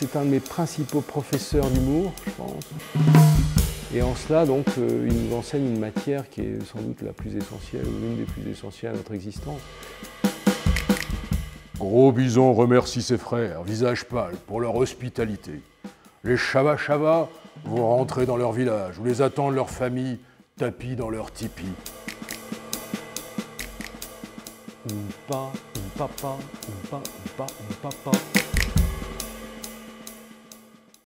C'est un de mes principaux professeurs d'humour, je pense. Et en cela, donc, il nous enseigne une matière qui est sans doute la plus essentielle, ou l'une des plus essentielles à notre existence. Gros Bison remercie ses frères, visage pâle, pour leur hospitalité. Les Chava-Chava vont rentrer dans leur village, où les attendent leurs familles, tapis dans leur tipi. Oumpa, oumpa, oumpa, oumpa, oumpa, oumpa.